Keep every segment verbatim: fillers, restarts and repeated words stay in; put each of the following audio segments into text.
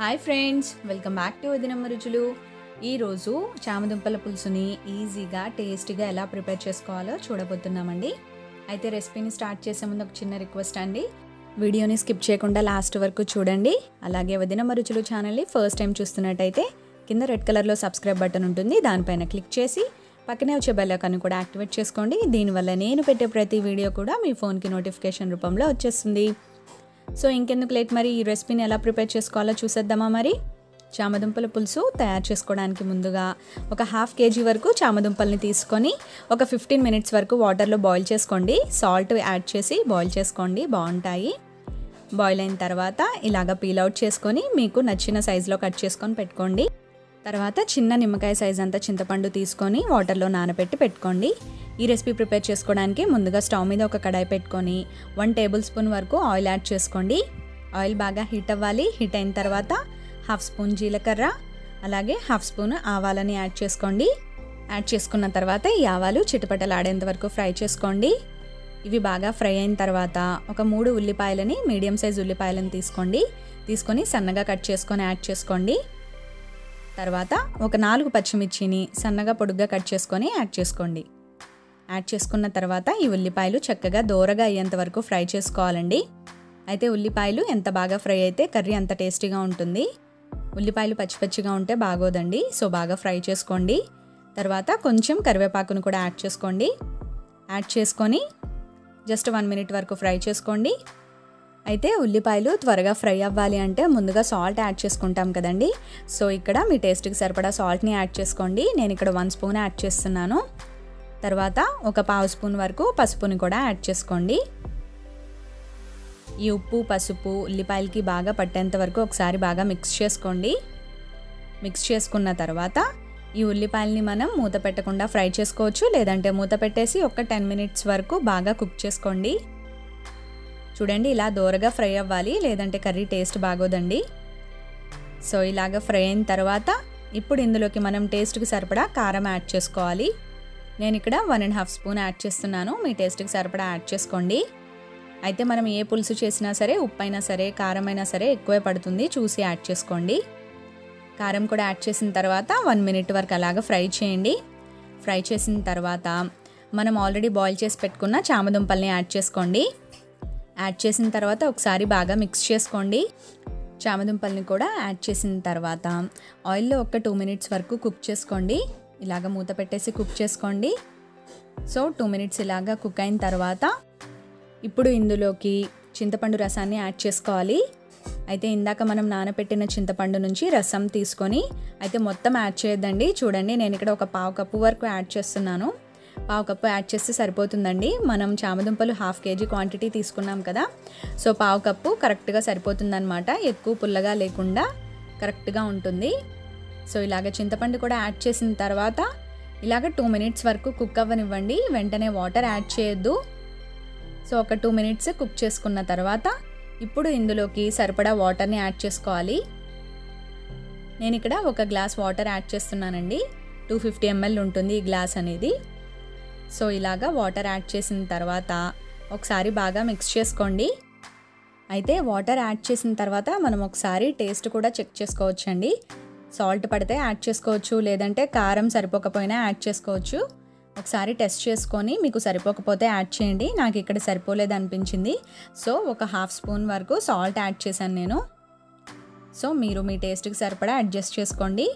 Hi friends, welcome back to Vadinamma Ruchulu. ई रोजु चामदुंपल पुलुसुनी ईजीगा टेस्टीगा एला प्रिपेर चेसुकोवालो चूडबोतुन्नामंडी। अयिते रेसिपीनी स्टार्ट चेसे मुंदु ओक चिन्न रिक्वेस्ट अंडी, वीडियोनी स्किप चेयकुंडा लास्ट वरकू चूडंडी। अलागे वदिनम्मा रुचुलु चैनल नी फस्ट टाइम चूस्तुन्नट्लयिते किंद रेड कलर लो सब्सक्राइब बटन उंटुंदी, दानिपैन क्लिक चेसी पक्कने वच्चे बेल ऐकान कूडा एक्टिवेट चेसुकोंडी। दीनिवल्ल नेनु पेट्टे प्रति वीडियो कूडा मी फोन की नोटिफिकेशन रूपंलो वच्चेस्तुंदी। సో ఇంకెందుకు లేట్, మరి ఈ రెసిపీని ఎలా ప్రిపేర్ చేసుకోవాలో చూసేద్దామా। మరి చామదుంపల పులుసు తయారు చేసుకోవడానికి ముందుగా ఒక హాఫ్ కేజీ వరకు చామదుంపల్ని తీసుకొని ఒక ఫిఫ్టీన్ మినిట్స్ వరకు వాటర్లో బాయిల్ చేసుకోండి। సాల్ట్ యాడ్ చేసి బాయిల్ చేసుకోండి, బాగుంటాయి। బాయిల్ అయిన తర్వాత ఇలాగా పీల్ అవుట్ చేసుకొని మీకు నచ్చిన సైజులో కట్ చేసుకొని పెట్టుకోండి। తర్వాత చిన్న నిమ్మకాయ సైజ్ అంత చింతపండు తీసుకొని వాటర్లో నానబెట్టి పెట్టుకోండి। ఈ రెసిపీ ప్రిపేర్ చేసుకోవడానికి ముందుగా స్టవ్ మీద ఒక కడాయి పెట్టుకొని వన్ టేబుల్ స్పూన్ వరకు ఆయిల్ యాడ్ చేసుకోండి। ఆయిల్ బాగా హీట్ అవ్వాలి। హీట్ అయిన తర్వాత హాఫ్ స్పూన్ జీలకర్ర అలాగే హాఫ్ స్పూన్ ఆవాలని యాడ్ చేసుకోండి। యాడ్ చేసుకున్న తర్వాత ఈ ఆవాలు చిటపటలాడేంత వరకు ఫ్రై చేసుకోండి। ఇవి బాగా ఫ్రై అయిన తర్వాత ఒక మూడు ఉల్లిపాయలని మీడియం సైజ్ ఉల్లిపాయలని తీసుకోండి, తీసుకొని సన్నగా కట్ చేసుకొని యాడ్ చేసుకోండి। తర్వాత ఒక నాలుగు పచ్చిమిర్చిని సన్నగా పొడుగ్గా కట్ చేసుకొని యాడ్ చేసుకోండి। యాడ్ చేసుకున్న తర్వాత ఈ ఉల్లిపాయలు చక్కగా దోరగా అయ్యేంత వరకు ఫ్రై చేసుకోవాలండి। అయితే ఉల్లిపాయలు ఎంత బాగా ఫ్రై అయితే కర్రీ అంత టేస్టీగా ఉంటుంది। ఉల్లిపాయలు పచ్చిపచ్చిగా ఉంటే బాగోదండి, సో బాగా ఫ్రై చేసుకోండి। తర్వాత కొంచెం కరివేపాకును కూడా యాడ్ చేసుకోండి। యాడ్ చేసుకొని జస్ట్ వన్ మినిట్ వరకు ఫ్రై చేసుకోండి। అయితే ఉల్లిపాయలు త్వరగా ఫ్రై అవ్వాలి అంటే ముందుగా సాల్ట్ యాడ్ చేసుకుంటాం కదండి, సో ఇక్కడ మీ టేస్ట్కి సరిపడా సాల్ట్ని యాడ్ చేసుకోండి। నేను ఇక్కడ వన్ స్పూన్ యాడ్ చేస్తున్నాను। తర్వాత ఒక పావు స్పూన్ వరకు పసుపుని కూడా యాడ్ చేసుకోండి। ఈ ఉప్పు పసుపు ఉల్లిపాయలకి బాగా పట్టేంత వరకు ఒకసారి బాగా మిక్స్ చేసుకోండి। మిక్స్ చేసుకున్న తర్వాత ఈ ఉల్లిపాయల్ని మనం మూత పెట్టకుండా ఫ్రై చేసుకోవచ్చు, లేదంటే మూత పెట్టేసి ఒక టెన్ మినిట్స్ వరకు బాగా కుక్ చేసుకోండి। చూడండి ఇలా దోరగా ఫ్రై అవ్వాలి, లేదంటే కర్రీ టేస్ట్ బాగోదండి। సో ఇలాగ ఫ్రై అయిన తర్వాత ఇప్పుడు ఇందులోకి మనం టేస్ట్కి సరిపడా కారం యాడ్ చేసుకోవాలి। నేను ఇక్కడ one and half spoon add చేస్తున్నాను, మీ టేస్ట్కి సరిపడా యాడ్ చేసుకోండి। అయితే మనం ఏ పులుసు చేసినా సరే ఉప్పు అయినా సరే కారం అయినా సరే ఎక్కువే పడుతుంది, చూసి యాడ్ చేసుకోండి। కారం కూడా యాడ్ చేసిన తర్వాత వన్ మినిట్ వరకు అలాగ ఫ్రై చేయండి। ఫ్రై చేసిన తర్వాత మనం ఆల్రెడీ బాయిల్ చేసి పెట్టుకున్న చామదుంపల్ని యాడ్ చేసుకోండి। యాడ్ చేసిన తర్వాత ఒకసారి బాగా మిక్స్ చేసుకోండి। చామదుంపల్ని కూడా యాడ్ చేసిన తర్వాత ఆయిల్లో ఒక టూ మినిట్స్ వరకు కుక్ చేసుకోండి। ఇలాగ మూత పెట్టేసి కుక్ చేసుకోండి। సో టూ మినిట్స్ ఇలాగ కుక్ అయిన తర్వాత ఇప్పుడు ఇందులోకి చింతపండు రసాన్ని యాడ్ చేసుకోవాలి। అయితే ఇందాక మనం నానబెట్టిన చింతపండు నుంచి రసం తీసుకొని అయితే మొత్తం యాడ్ చేయొద్దండి। చూడండి నేను ఇక్కడ ఒక పావు కప్పు వరకు యాడ్ చేస్తున్నాను, పావు కప్పు యాడ్ చేస్తే సరిపోతుందండి। మనం చామదుంపలు హాఫ్ కేజీ క్వాంటిటీ తీసుకున్నాం కదా, సో పావు కప్పు కరెక్ట్గా సరిపోతుందన్నమాట, ఎక్కువ పుల్లగా లేకుండా కరెక్ట్గా ఉంటుంది। సో ఇలాగ చింతపండు కూడా యాడ్ చేసిన తర్వాత ఇలాగ టూ మినిట్స్ వరకు కుక్ అవ్వనివ్వండి, వెంటనే వాటర్ యాడ్ చేయొద్దు। సో ఒక టూ మినిట్స్ కుక్ చేసుకున్న తర్వాత ఇప్పుడు ఇందులోకి సరిపడా వాటర్ని యాడ్ చేసుకోవాలి। నేను ఇక్కడ ఒక గ్లాస్ వాటర్ యాడ్ చేస్తున్నానండి, టూ ఫిఫ్టీ ఎంఎల్ ఉంటుంది ఈ గ్లాస్ అనేది। సో ఇలాగా వాటర్ యాడ్ చేసిన తర్వాత ఒకసారి బాగా మిక్స్ చేసుకోండి। అయితే వాటర్ యాడ్ చేసిన తర్వాత మనం ఒకసారి టేస్ట్ కూడా చెక్ చేసుకోవచ్చండి, సాల్ట్ పడితే యాడ్ చేసుకోవచ్చు, లేదంటే కారం సరిపోకపోయినా యాడ్ చేసుకోవచ్చు। ఒకసారి టెస్ట్ చేసుకొని మీకు సరిపోకపోతే యాడ్ చేయండి। నాకు ఇక్కడ సరిపోలేదు అనిపించింది, సో ఒక హాఫ్ స్పూన్ వరకు సాల్ట్ యాడ్ చేశాను నేను, సో మీరు మీ టేస్ట్కి సరిపడా అడ్జస్ట్ చేసుకోండి।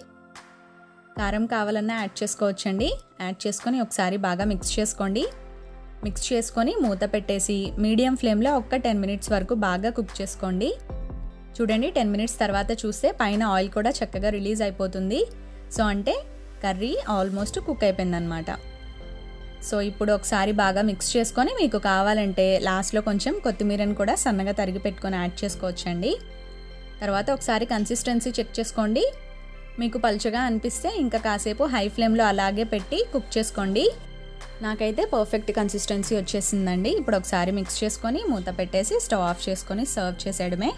కారం కావాలన్నా యాడ్ చేసుకోవచ్చండి। యాడ్ చేసుకొని ఒకసారి బాగా మిక్స్ చేసుకోండి। మిక్స్ చేసుకొని మూత పెట్టేసి మీడియం ఫ్లేమ్లో ఒక్క టెన్ మినిట్స్ వరకు బాగా కుక్ చేసుకోండి। చూడండి టెన్ మినిట్స్ తర్వాత చూస్తే పైన ఆయిల్ కూడా చక్కగా రిలీజ్ అయిపోతుంది। సో అంటే కర్రీ ఆల్మోస్ట్ కుక్ అయిపోయిందనమాట। సో ఇప్పుడు ఒకసారి బాగా మిక్స్ చేసుకొని మీకు కావాలంటే లాస్ట్లో కొంచెం కొత్తిమీరని కూడా సన్నగా తరిగి పెట్టుకొని యాడ్ చేసుకోవచ్చండి। తర్వాత ఒకసారి కన్సిస్టెన్సీ చెక్ చేసుకోండి, మీకు పలుచగా అనిపిస్తే ఇంకా కాసేపు హై ఫ్లేమ్లో అలాగే పెట్టి కుక్ చేసుకోండి। నాకైతే పర్ఫెక్ట్ కన్సిస్టెన్సీ వచ్చేసిందండి। ఇప్పుడు ఒకసారి మిక్స్ చేసుకొని మూత పెట్టేసి స్టవ్ ఆఫ్ చేసుకొని సర్వ్ చేసేయడమే।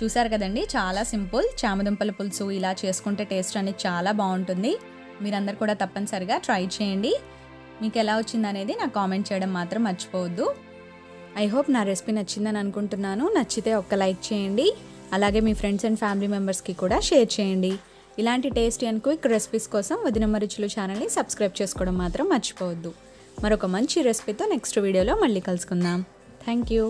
చూసారు కదండి, చాలా సింపుల్ చామదుంపల పులుసు ఇలా చేసుకుంటే టేస్ట్ అనేది చాలా బాగుంటుంది। మీరందరూ కూడా తప్పనిసరిగా ట్రై చేయండి। మీకు ఎలా వచ్చిందనేది నాకు కామెంట్ చేయడం మాత్రం మర్చిపోవద్దు। ఐ హోప్ నా రెసిపీ నచ్చిందని అనుకుంటున్నాను, నచ్చితే ఒక్క లైక్ చేయండి, అలాగే మీ ఫ్రెండ్స్ అండ్ ఫ్యామిలీ మెంబర్స్కి కూడా షేర్ చేయండి. ఇలాంటి టేస్టీ అండ్ క్విక్ రెసిపీస్ కోసం వదినమ్మ రుచులు ఛానల్ని సబ్స్క్రైబ్ చేసుకోవడం మాత్రం మర్చిపోవద్దు. మరొక మంచి రెసిపీతో నెక్స్ట్ వీడియోలో మళ్ళీ కలుసుకుందాం. Thank you.